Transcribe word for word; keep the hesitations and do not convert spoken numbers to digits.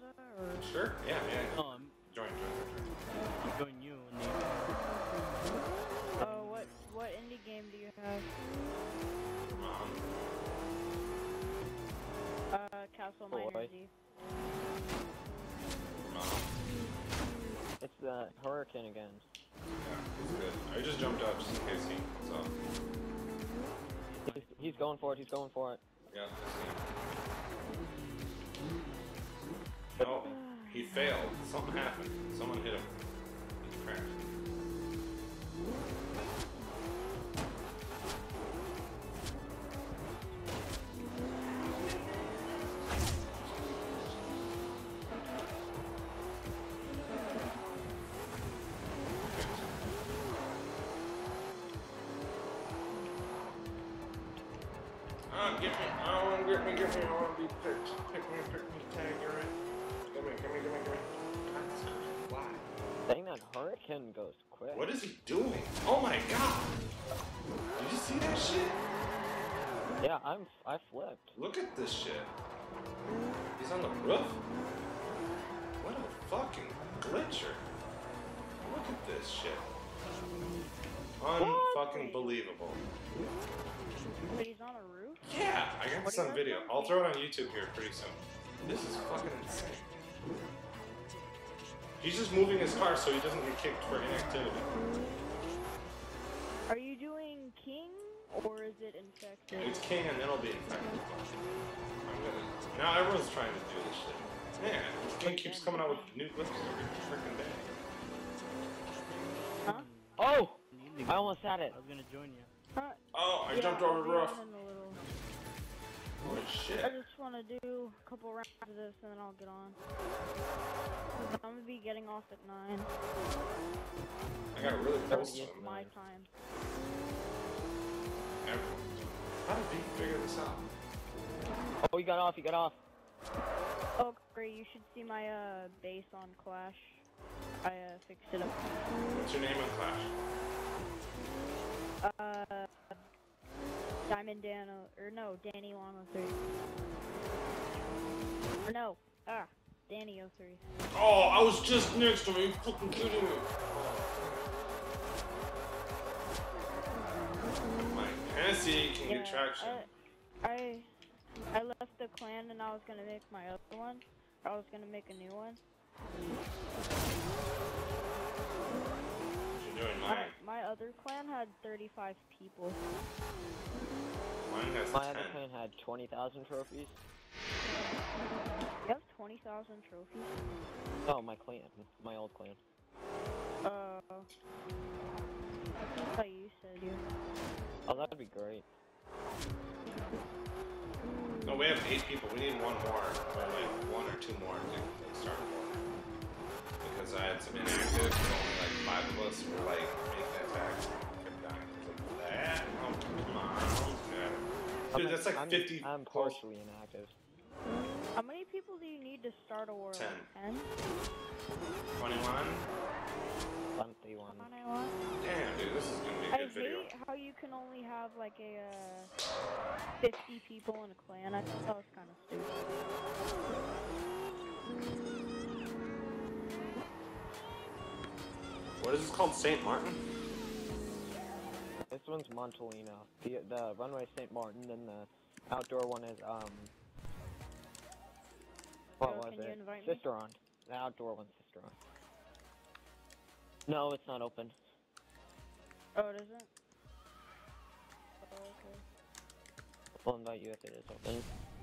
Forza? Or? Sure, yeah, yeah. Um, join, join, join. Join you in the. Oh, uh, what what indie game do you have? Um. Uh, Castle Mike. It's the hurricane again. Yeah, he's good. I just jumped up just in case he comes up. He's, he's going for it, he's going for it. Yeah, I see him. Oh, he failed. Something happened. Someone hit him. He crashed. Oh, get me. Oh, get me, get me. I want to be picked. Pick me, pick me, tag, you're right. Give me, give me, give me, give me. Why? Dang, that hurricane goes quick. What is he doing? Oh my god! Did you see that shit? Yeah, I'm, I flipped. Look at this shit. He's on the roof? What a fucking glitcher. Look at this shit. Unfucking believable. But he's on a roof? Yeah, I got this on video. I'll throw it on YouTube here pretty soon. This is fucking insane. He's just moving his car so he doesn't get kicked for inactivity. Are you doing King or is it infected? It's King and then it'll be infected. I'm gonna... Now everyone's trying to do this shit. Man, King keeps coming out with new clips every freaking day. Huh? Oh! I almost had it. I was gonna join you. Huh? Oh, I yeah, jumped over the roof. Holy shit. I just want to do a couple rounds of this and then I'll get on. I'm going to be getting off at nine. I got really close to him. My time. Everyone. How did he figure this out? Oh, you got off, you got off. Oh, great. You should see my uh, base on Clash. I uh, fixed it up. What's your name on Clash? Uh... Diamond Dano, or no, Danny one oh three. Or no, ah, Danny oh three. Oh, I was just next to him, he's fucking kidding me. My fancy can yeah, get traction. I, I I left the clan and I was gonna make my other one. I was gonna make a new one. My, my other clan had thirty-five people. Mine has my ten. Other clan had twenty thousand trophies. You have twenty thousand trophies? Oh, my clan. My old clan. Uh... I thought you said you. Oh, that'd be great. No, we have eight people. We need one more. Like one or two more to start a war. Because I had some inactive, only like five of us were like, make that back, kept dying. Like, that, oh, come on, okay. Dude, that's like I'm, fifty. I'm partially inactive. How many people do you need to start a war? ten. ten? twenty-one? twenty-one. twenty-one? Damn, dude, this is gonna be a I good video. I hate how you can only have like a, uh, fifty people in a clan. I thought that was kind of stupid. What is this called? Saint Martin? This one's Montellino. The, the runway Saint Martin, then the outdoor one is, um... What was it? Sister on. The outdoor one's Sister on. No, it's not open. Oh, it isn't? Oh, okay. We'll invite you if it is open.